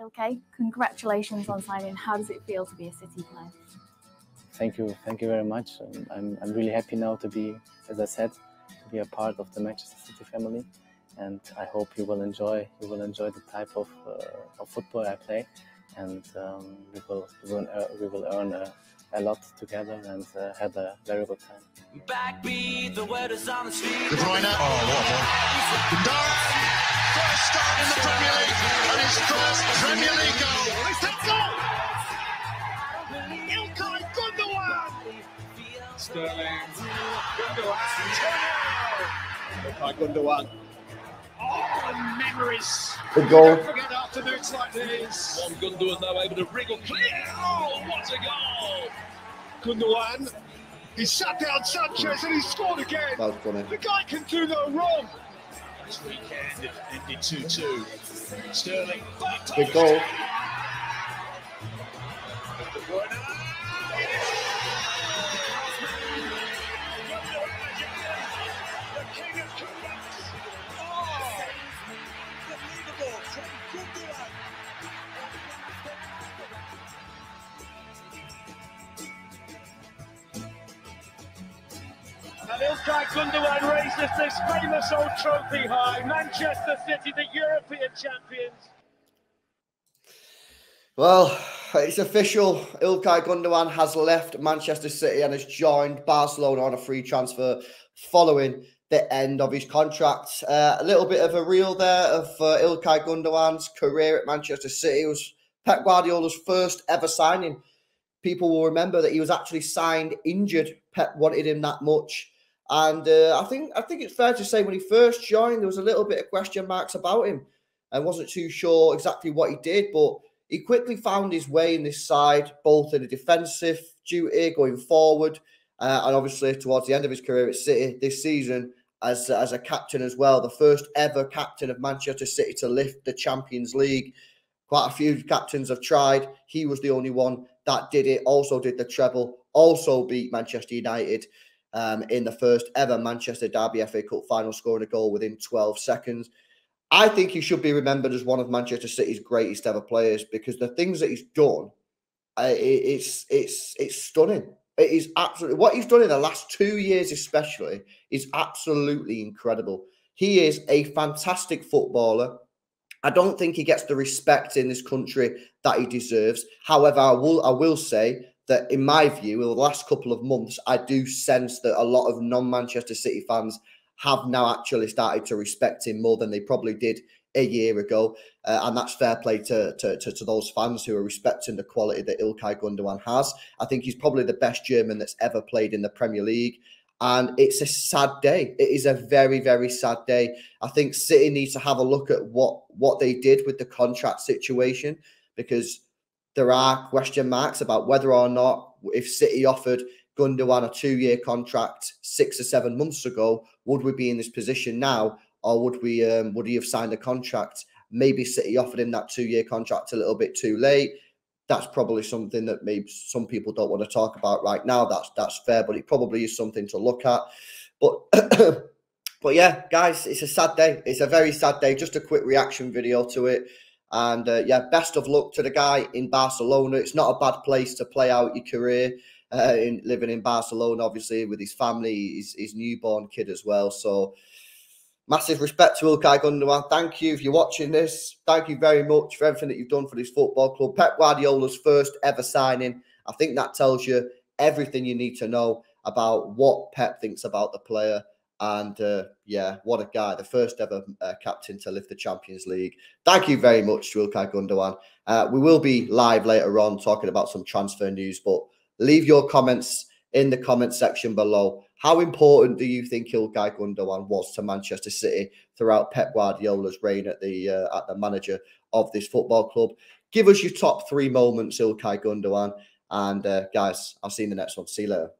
Ilkay, congratulations on signing. How does it feel to be a City player? Thank you very much. I'm really happy now to be, as I said, to be a part of the Manchester City family, and I hope you will enjoy the type of football I play, and we will earn a lot together and have a very good time. Backbeat, the word is on the street. De Bruyne, Gundogan. First start in the Premier League, and his first Premier League goal. It's a goal! Ilkay Gundogan! Sterling, Ilkay Gundogan. Oh, memories! Good goal. Don't forget afternoons like these. One Gundogan now able to wriggle clear. Oh, what a goal! Gundogan, he sat down Sanchez and he scored again. That was funny. The guy can do no wrong. This weekend it ended 2-2. Sterling, big goal. And Ilkay Gundogan raises this famous old trophy high. Manchester City, the European champions. Well, it's official. Ilkay Gundogan has left Manchester City and has joined Barcelona on a free transfer following the end of his contract. A little bit of a reel there of Ilkay Gundogan's career at Manchester City. It was Pep Guardiola's first ever signing. People will remember that he was actually signed injured. Pep wanted him that much. And I think it's fair to say when he first joined, there was a little bit of question marks about him. I wasn't too sure exactly what he did, but he quickly found his way in this side, both in a defensive duty, going forward, and obviously towards the end of his career at City this season as a captain as well. The first ever captain of Manchester City to lift the Champions League. Quite a few captains have tried. He was the only one that did it, also did the treble, also beat Manchester United in the first ever Manchester Derby FA Cup final, scoring a goal within 12 seconds. I think he should be remembered as one of Manchester City's greatest ever players because the things that he's done, it's stunning. It is absolutely, what he's done in the last 2 years especially is absolutely incredible. He is a fantastic footballer. I don't think he gets the respect in this country that he deserves. However, I will say that in my view, in the last couple of months, I do sense that a lot of non-Manchester City fans have now actually started to respect him more than they probably did a year ago. And that's fair play to those fans who are respecting the quality that Ilkay Gundogan has. I think he's probably the best German that's ever played in the Premier League. And it's a sad day. It is a very, very sad day. I think City needs to have a look at what they did with the contract situation because there are question marks about whether or not if City offered Gundogan a 2-year contract 6 or 7 months ago, would we be in this position now, or would he have signed a contract? Maybe City offered him that 2-year contract a little bit too late. That's probably something that maybe some people don't want to talk about right now. That's fair, but it probably is something to look at. But yeah, guys, it's a sad day. It's a very sad day. Just a quick reaction video to it. And yeah, best of luck to the guy in Barcelona. It's not a bad place to play out your career, living in Barcelona, obviously, with his family, his newborn kid as well. So massive respect to Ilkay Gundogan. Thank you if you're watching this. Thank you very much for everything that you've done for this football club. Pep Guardiola's first ever signing. I think that tells you everything you need to know about what Pep thinks about the player. And yeah, what a guy. The first ever captain to lift the Champions League. Thank you very much to Ilkay Gundogan. We will be live later on talking about some transfer news, but leave your comments in the comment section below. How important do you think Ilkay Gundogan was to Manchester City throughout Pep Guardiola's reign at the manager of this football club? Give us your top 3 moments, Ilkay Gundogan. And guys, I'll see you in the next one. See you later.